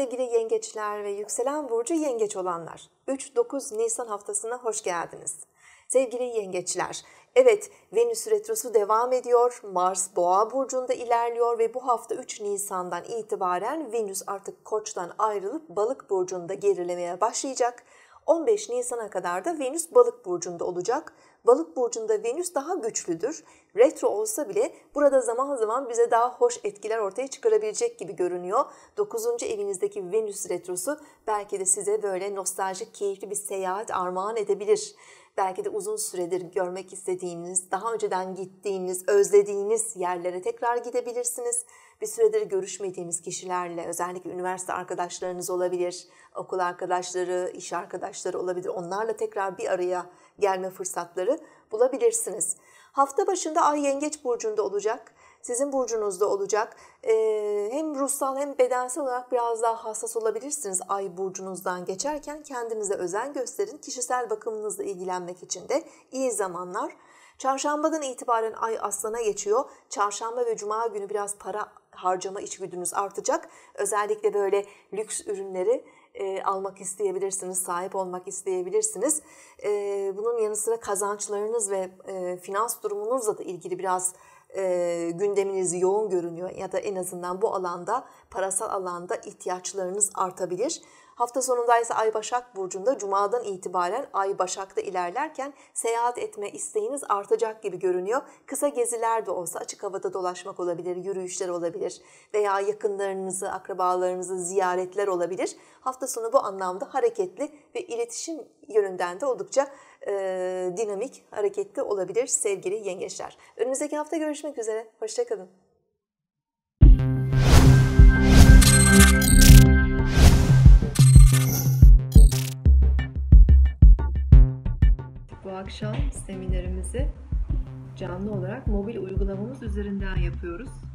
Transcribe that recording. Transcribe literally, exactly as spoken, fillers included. sevgili yengeçler ve yükselen burcu yengeç olanlar, üç dokuz Nisan haftasına hoş geldiniz. Sevgili yengeçler, evet Venüs retrosu devam ediyor, Mars Boğa burcunda ilerliyor ve bu hafta üç Nisan'dan itibaren Venüs artık Koç'tan ayrılıp Balık burcunda gerilemeye başlayacak. on beş Nisan'a kadar da Venüs Balık burcunda olacak. Balık burcunda Venüs daha güçlüdür. Retro olsa bile burada zaman zaman bize daha hoş etkiler ortaya çıkarabilecek gibi görünüyor. dokuzuncu evinizdeki Venüs retrosu belki de size böyle nostaljik, keyifli bir seyahat armağan edebilir. Belki de uzun süredir görmek istediğiniz, daha önceden gittiğiniz, özlediğiniz yerlere tekrar gidebilirsiniz. Bir süredir görüşmediğiniz kişilerle, özellikle üniversite arkadaşlarınız olabilir, okul arkadaşları, iş arkadaşları olabilir. Onlarla tekrar bir araya gelme fırsatları bulabilirsiniz. Hafta başında Ay Yengeç burcunda olacak. Sizin burcunuzda olacak. Ee, hem ruhsal hem bedensel olarak biraz daha hassas olabilirsiniz ay burcunuzdan geçerken. Kendinize özen gösterin. Kişisel bakımınızla ilgilenmek için de iyi zamanlar. Çarşambadan itibaren ay Aslan'a geçiyor. Çarşamba ve Cuma günü biraz para harcama içgüdünüz artacak. Özellikle böyle lüks ürünleri e, almak isteyebilirsiniz, sahip olmak isteyebilirsiniz. E, bunun yanı sıra kazançlarınız ve e, finans durumunuzla da ilgili biraz E, gündeminiz yoğun görünüyor ya da en azından bu alanda, parasal alanda ihtiyaçlarınız artabilir. Hafta sonunda ise Ay Başak burcunda, Cuma'dan itibaren Ay Başak'ta ilerlerken seyahat etme isteğiniz artacak gibi görünüyor. Kısa geziler de olsa açık havada dolaşmak olabilir, yürüyüşler olabilir veya yakınlarınızı, akrabalarınızı ziyaretler olabilir. Hafta sonu bu anlamda hareketli ve iletişim yönünden de oldukça e, dinamik, hareketli olabilir sevgili yengeçler. Önümüzdeki hafta görüşmek üzere, hoşça kalın. Akşam seminerimizi canlı olarak mobil uygulamamız üzerinden yapıyoruz.